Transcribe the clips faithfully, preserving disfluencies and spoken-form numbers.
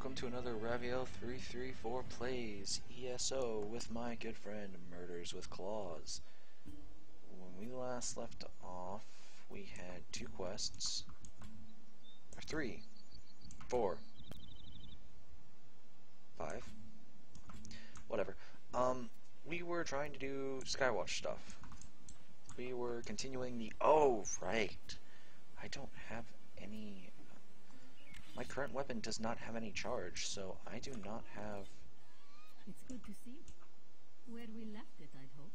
welcome to another Raviel three three four Plays E S O with my good friend Murders with Claws. When we last left off, we had two quests. Or three. Four. Five. Whatever. Um, we were trying to do Skywatch stuff. We were continuing the... Oh, right! I don't have any... My current weapon does not have any charge, so I do not have... It's good to see you. Where we left it, I'd hope.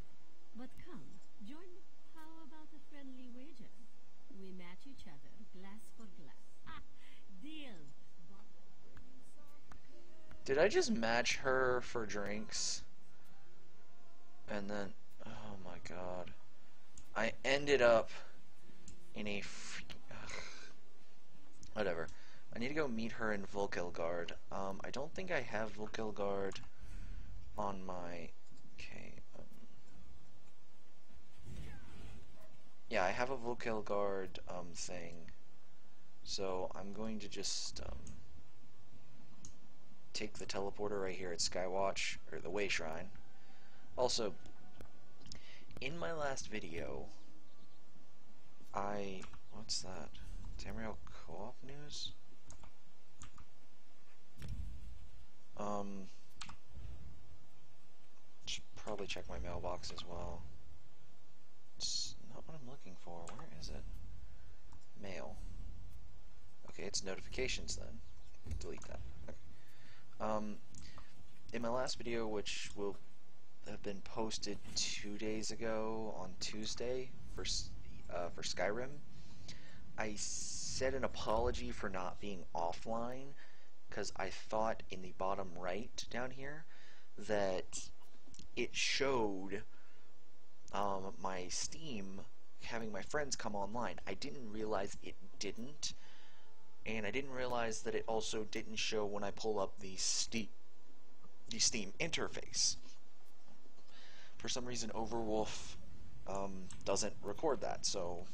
But come, join me. How about a friendly wager? We match each other, glass for glass. Ah, deal! Did I just match her for drinks? And then... Oh my god. I ended up in a... Ugh. Whatever. I need to go meet her in Vulkhel Guard. Um, I don't think I have Vulkhel Guard on my... Okay. Um, yeah, I have a Vulkhel Guard um, thing. So I'm going to just um, take the teleporter right here at Skywatch, or the Way Shrine. Also, in my last video, I... What's that? Tamriel Co-op News? Um, should probably check my mailbox as well. It's not what I'm looking for. Where is it? Mail. Okay, it's notifications then. Delete that. Okay. Um, in my last video, which will have been posted two days ago on Tuesday for uh, for Skyrim, I said an apology for not being offline. Because I thought in the bottom right down here that it showed um, my Steam having my friends come online. I didn't realize it didn't, and I didn't realize that it also didn't show when I pull up the Steam, the Steam interface. For some reason, Overwolf um, doesn't record that, so...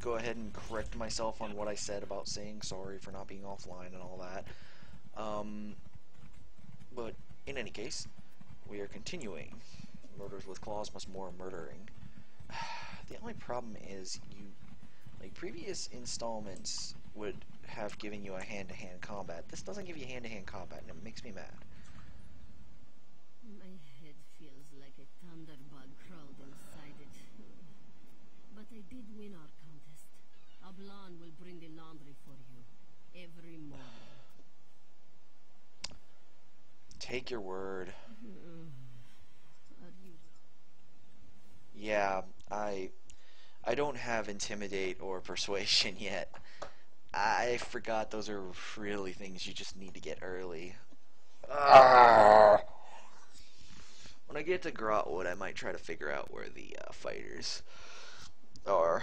go ahead and correct myself on what I said about saying sorry for not being offline and all that. Um, but in any case, we are continuing. Murders with Claws, much more murdering. The only problem is you, like previous installments would have given you a hand-to-hand combat. This doesn't give you hand-to-hand combat, and it makes me mad. My head feels like a thunderbug crawled inside it. But I did win our Blonde will bring the laundry for you every morning. Take your word. Yeah, I I don't have intimidate or persuasion yet. I forgot those are really things you just need to get early. Uh, when I get to Grotwood, I might try to figure out where the uh, fighters are.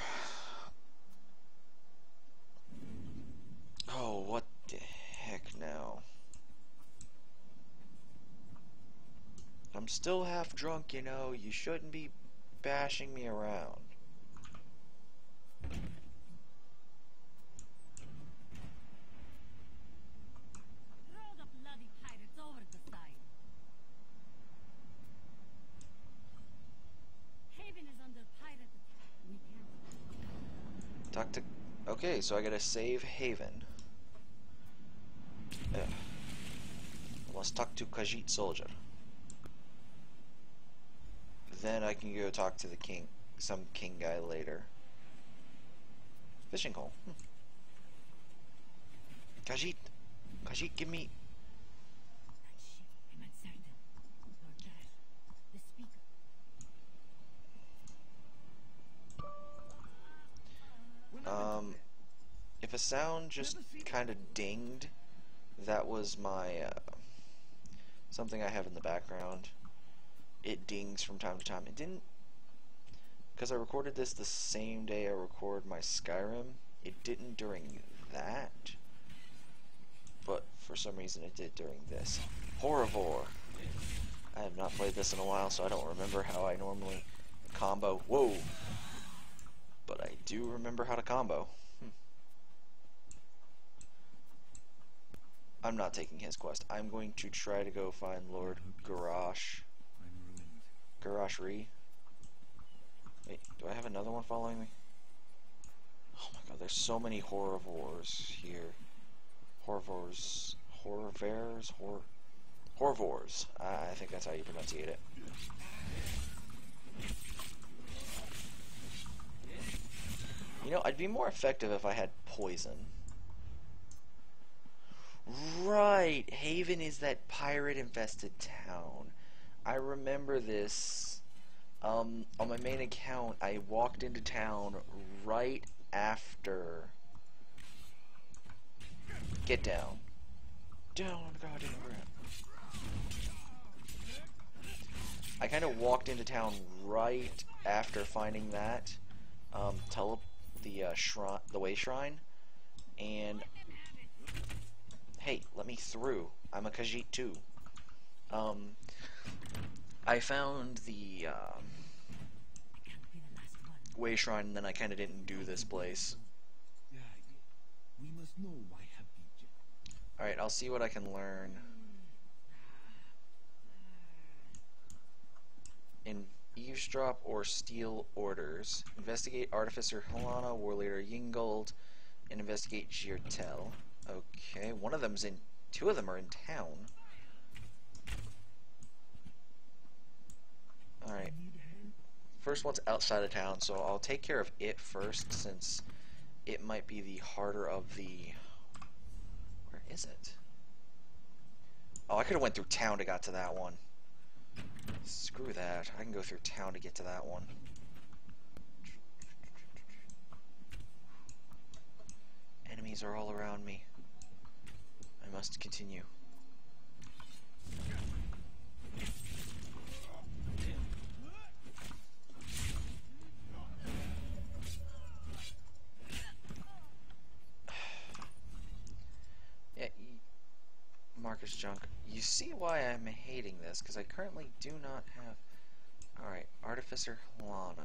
Oh, what the heck now? I'm still half drunk, you know. You shouldn't be bashing me around. Throw the bloody pirates over the side. Haven is under pirate attack. Talk to... Okay, so I gotta save Haven. Yeah. I must talk to Khajiit soldier. Then I can go talk to the king, some king guy later. Fishing hole. Hmm. Khajiit, Khajiit, give me. Um, if a sound just kind of dinged, that was my uh, something I have in the background. It dings from time to time. It didn't, because I recorded this the same day I record my Skyrim. It didn't during that, but for some reason it did during this. Horivore. I have not played this in a while, so I don't remember how I normally combo. Whoa. But I do remember how to combo. Hmm. I'm not taking his quest. I'm going to try to go find Lord Gharesh. Gharesh Re. Wait, do I have another one following me? Oh my god, there's so many Horivores here. Horivores. Horivores? Hor. Horivores. I think that's how you pronunciate it. You know, I'd be more effective if I had poison. Right! Haven is that pirate-infested town. I remember this. Um, on my main account, I walked into town right after. Get down. Down on the goddamn ground. I kind of walked into town right after finding that. Um, tele the uh, shrine, the way shrine, and hey, let me through. I'm a Khajiit too. Um, I found the uh, way shrine, and then I kind of didn't do this place. All right, I'll see what I can learn in eavesdrop or steal orders. Investigate Artificer Halana, Warleader Yinggold, and investigate Jirtel. Okay, one of them's in. Two of them are in town. Alright. First one's outside of town, so I'll take care of it first since it might be the harder of the. Where is it? Oh, I could have went through town to got to that one. Screw that. I can go through town to get to that one. Enemies are all around me. I must continue. Yeah, Marcus Junk. You see why I'm hating this, because I currently do not have. Alright, Artificer Halana.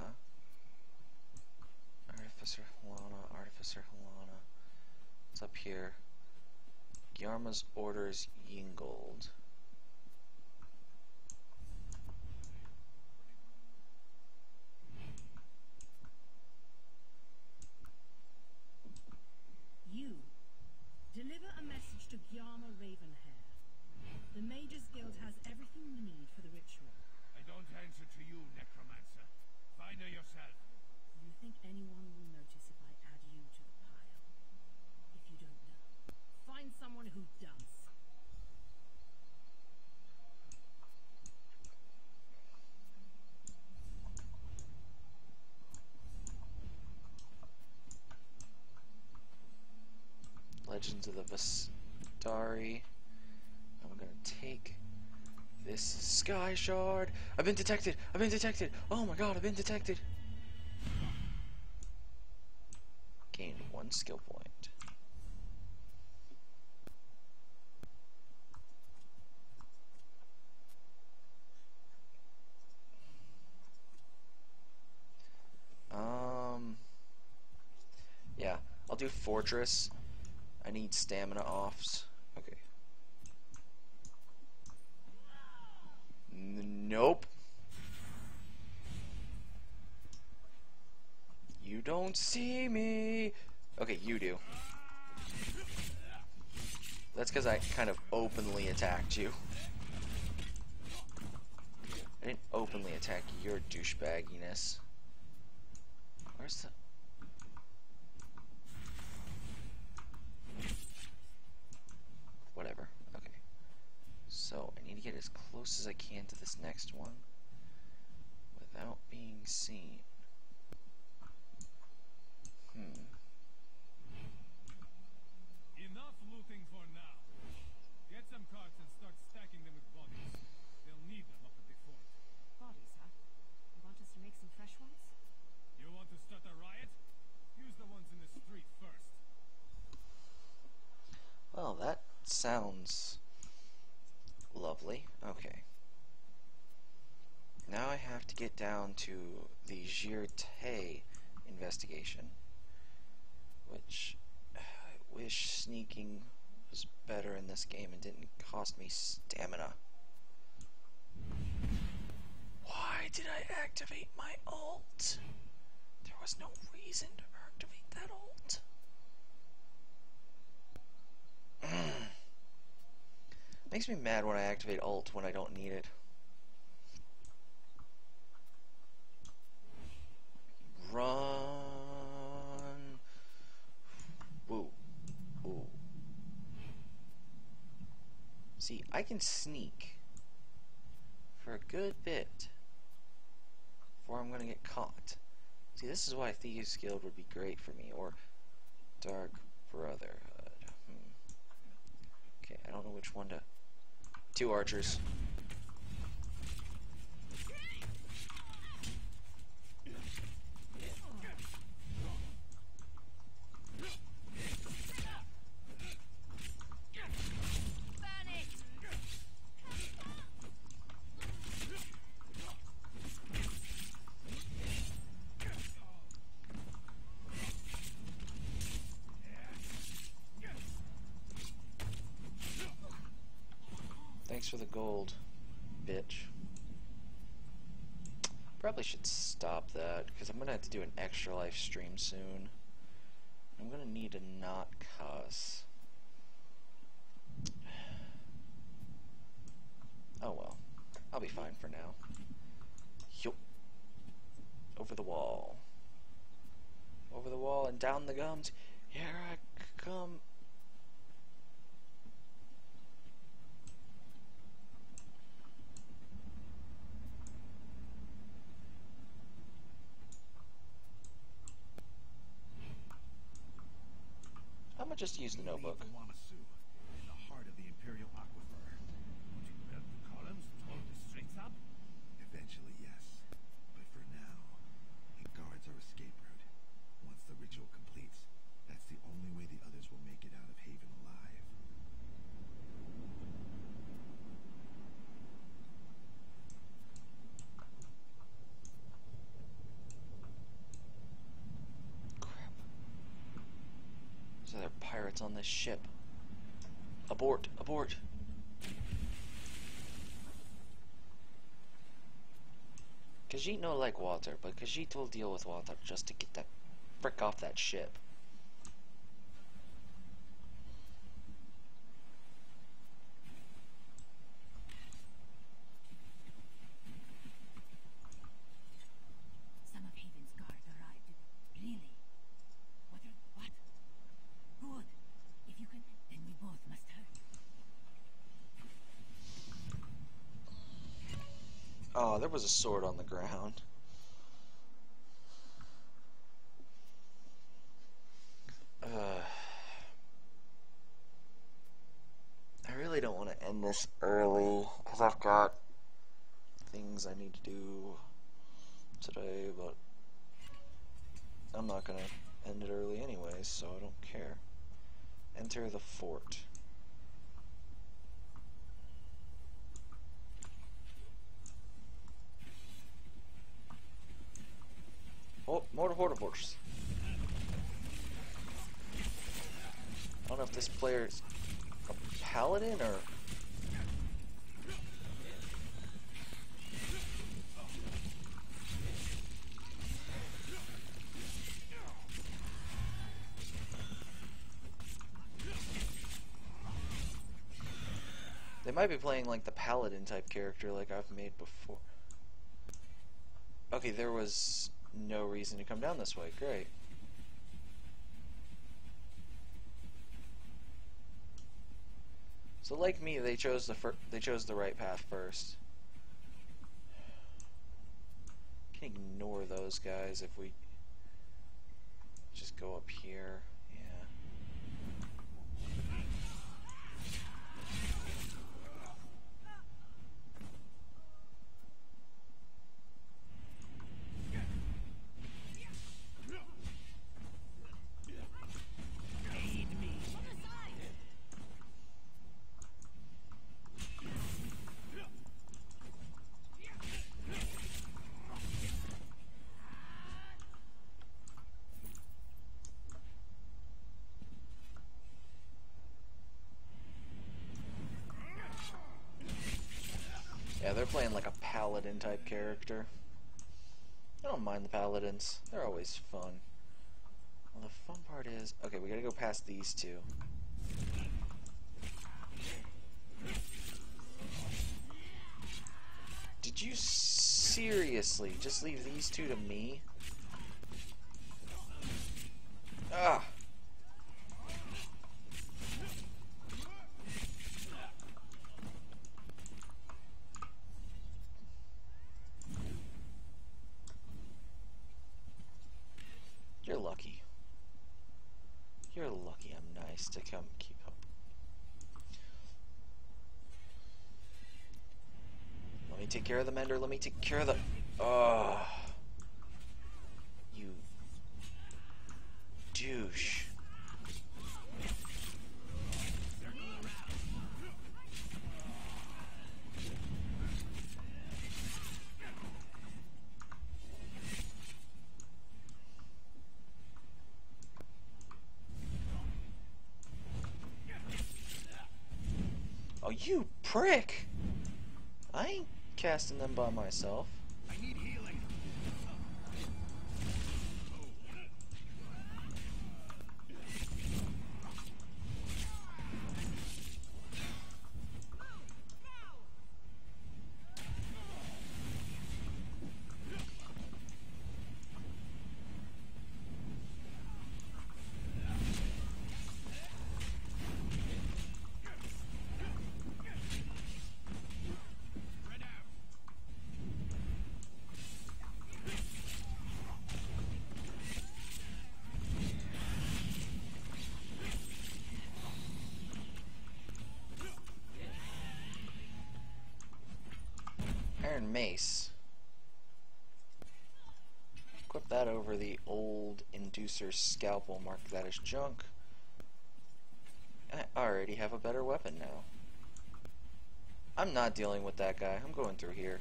Artificer Halana, Artificer Halana. It's up here. Gyarma's Orders Yinggold. You deliver a message to Gyarma Ravenhair. The Mages Guild has everything you need for the ritual. I don't answer to you, necromancer. Find her yourself. You think anyone will notice if I add you to the pile? If you don't know, find someone who does. Legends of the Vasdari. I'm gonna take this sky shard. I've been detected! I've been detected! Oh my god, I've been detected! Gained one skill point. Um. Yeah, I'll do Fortress. I need stamina offs. Okay. Nope. You don't see me. Okay, you do. That's because I kind of openly attacked you. I didn't openly attack your douchebagginess. Where's the... Whatever. So I need to get as close as I can to this next one without being seen. Hmm. Enough looting for now. Get some carts and start stacking them with bodies. They'll need them up at the fort. Bodies, huh? You want us to make some fresh ones? You want to start a riot? Use the ones in the street first. Well, that sounds lovely. Okay. Now I have to get down to the Jirtel investigation, which I wish sneaking was better in this game and didn't cost me stamina. Why did I activate my ult? There was no reason to activate that ult. Makes me mad when I activate ult when I don't need it. Run. Whoa. Whoa. See, I can sneak for a good bit before I'm gonna get caught. See, this is why Thieves Guild would be great for me, or Dark Brotherhood. Hmm. Okay, I don't know which one to. Two archers. Thanks for the gold, bitch. Probably should stop that, because I'm going to have to do an extra live stream soon. I'm going to need to not cuss. Oh well. I'll be fine for now. Yo. Over the wall. Over the wall and down the gums. Here I come. Just use the notebook. In the heart of the Imperial Aquifer. Do you have the columns to hold the streets up? Eventually, yes. But for now, it guards our escape route. Once the ritual completes, that's the only way the others will make it out of Haven alive. There are pirates on this ship. Abort, abort. Khajiit no like water, but Khajiit will deal with water just to get that frick off that ship. Oh, there was a sword on the ground. Uh, I really don't want to end this early because I've got things I need to do today, but I'm not going to end it early anyway, so I don't care. Enter the fort. Oh, more Horivores. I don't know if this player is a paladin or... They might be playing like the paladin type character like I've made before. Okay, there was... no reason to come down this way. Great. So, like me, they chose the fir they chose the right path first. Can ignore those guys if we just go up here. they're playing like a paladin type character. I don't mind the paladins. They're always fun. Well, the fun part is... Okay, we gotta go past these two. Did you seriously just leave these two to me? Ugh! You're lucky. You're lucky I'm nice to come keep up. Let me take care of the mender, let me take care of the... Oh, you douche. You prick! I ain't casting them by myself. I need healing. Mace. Equip that over the old inducer scalpel. Mark that as junk. I already have a better weapon now. I'm not dealing with that guy. I'm going through here.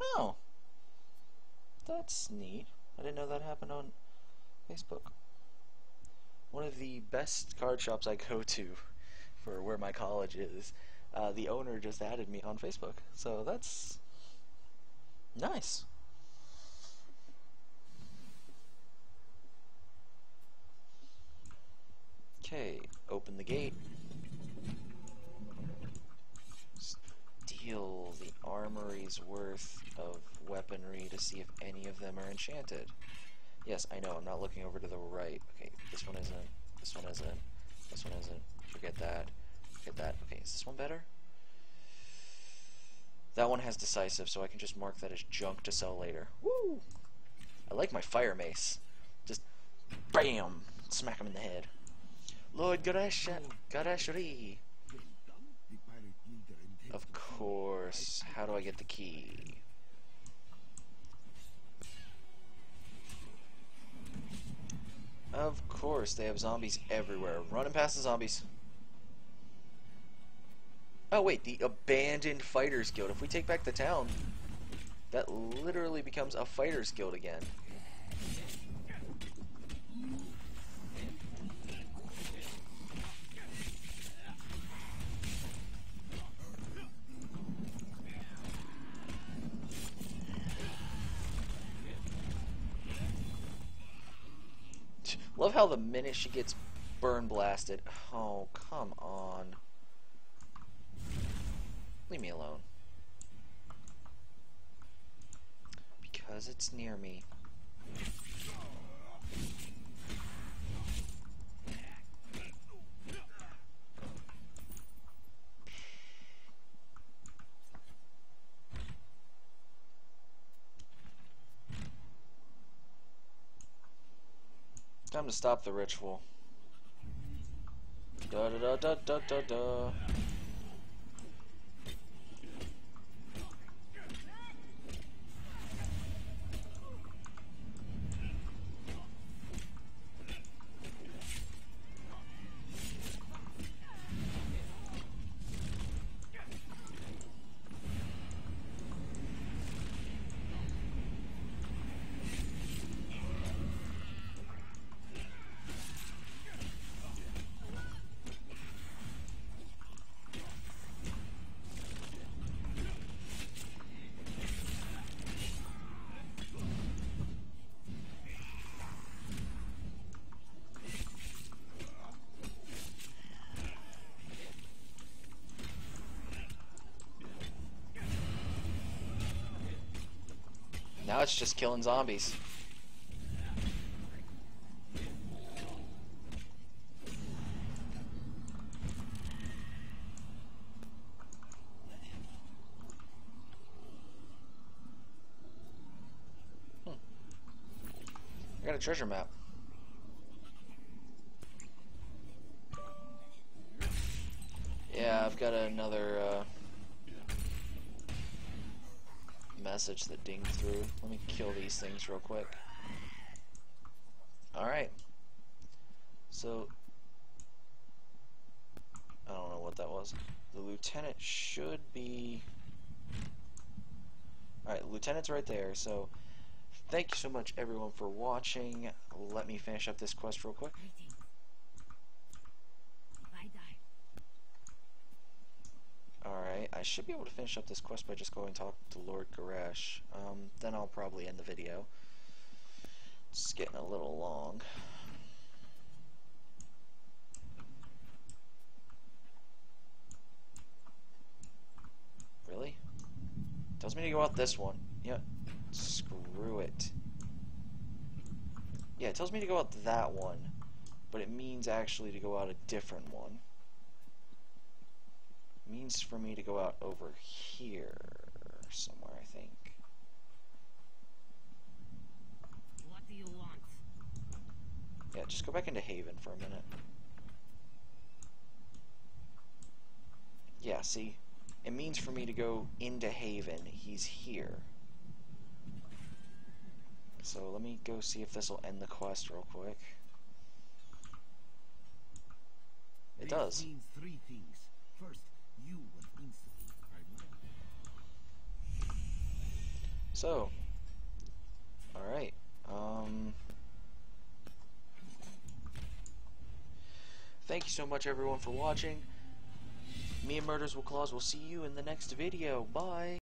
Oh. That's neat. I didn't know that happened on Facebook. One of the best card shops I go to for where my college is, uh, the owner just added me on Facebook, so that's nice. Okay, open the gate, steal the armory's worth of weaponry to see if any of them are enchanted. Yes, I know, I'm not looking over to the right. Okay, this one isn't, this one isn't, this one isn't, forget that, forget that. Okay, is this one better? That one has decisive, so I can just mark that as junk to sell later. Woo! I like my fire mace. Just, bam! Smack him in the head. Lord Gharesh, Ghareshri! Of course, how do I get the key? Of course, they have zombies everywhere. Running past the zombies. Oh wait, the abandoned Fighters Guild. If we take back the town, that literally becomes a Fighters Guild again. Love how the minute she gets burn blasted. Oh, come on. Leave me alone. Because it's near me. Time to stop the ritual. Da da da da da da da. Now it's just killing zombies. Hmm. I got a treasure map. Yeah, I've got another uh, message that dinged through. Let me kill these things real quick. Alright. So, I don't know what that was. The lieutenant should be... Alright, lieutenant's right there. So, thank you so much everyone for watching. Let me finish up this quest real quick. Alright, I should be able to finish up this quest by just going to talk to Lord Gharesh. Um, then I'll probably end the video. It's getting a little long. Really? Tells me to go out this one. Yep. Screw it. Yeah, it tells me to go out that one, but it means actually to go out a different one. Means for me to go out over here somewhere, I think. What do you want? Yeah, just go back into Haven for a minute. Yeah, see? It means for me to go into Haven. He's here. So let me go see if this will end the quest real quick. It does. This means three things. First, you will instantly find. So, alright. Um, thank you so much, everyone, for watching. Me and Murders with Claws will see you in the next video. Bye!